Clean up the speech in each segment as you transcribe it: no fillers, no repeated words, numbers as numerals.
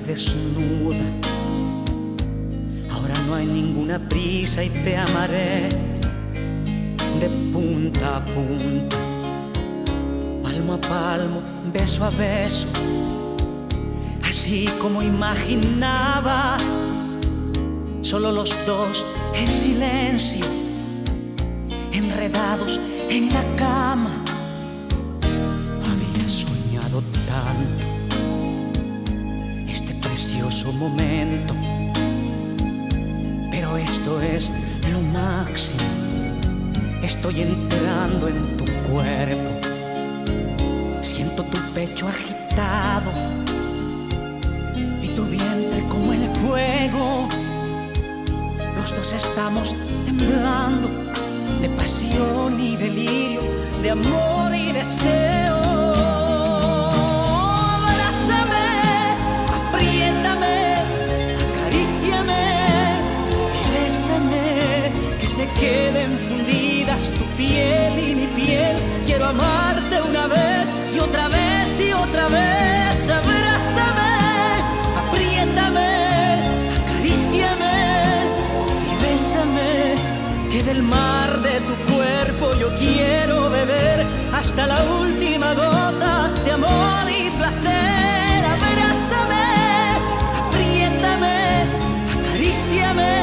te desnuda. Ahora no hay ninguna prisa y te amaré de punta a punta, palmo a palmo, beso a beso, así como imaginaba, solo los dos en silencio, enredados en la cama. Había soñado tanto este precioso momento, pero esto es lo máximo. Estoy entrando en tu cuerpo, siento tu pecho agitado y tu vientre como el fuego. Los dos estamos temblando de pasión y delirio, de amor y deseo. Abrázame, apriétame, acaríciame y bésame, que se queden fundidas tu piel y mi piel. Quiero amarte una vez y otra vez y otra vez. Abrázame, apriétame, acaríciame y bésame, que del mar yo quiero beber hasta la última gota de amor y placer. Abrázame, apriétame, acaríciame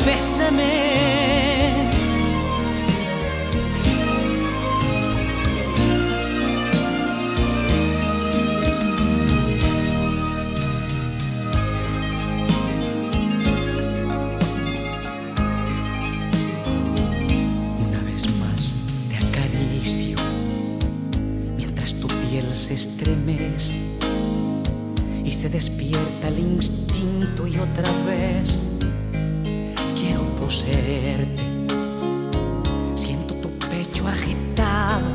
y bésame. Se estremece y se despierta el instinto, y otra vez quiero poseerte. Siento tu pecho agitado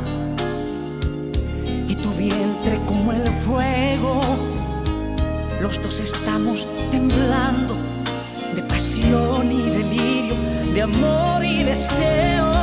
y tu vientre como el fuego. Los dos estamos temblando de pasión y delirio, de amor y deseo.